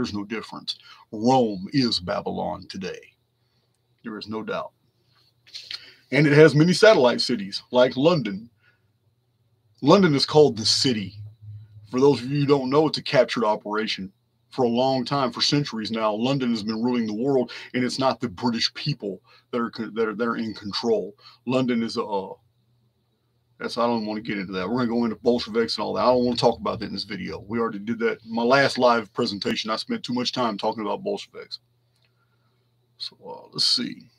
There's no difference. Rome is Babylon today. There is no doubt. And it has many satellite cities like London. London is called the City. For those of you who don't know, it's a captured operation. For a long time, for centuries now, London has been ruling the world, and it's not the British people that are in control. London is I don't want to get into that. We're going to go into Bolsheviks and all that. I don't want to talk about that in this video. We already did that. My last live presentation, I spent too much time talking about Bolsheviks. So let's see.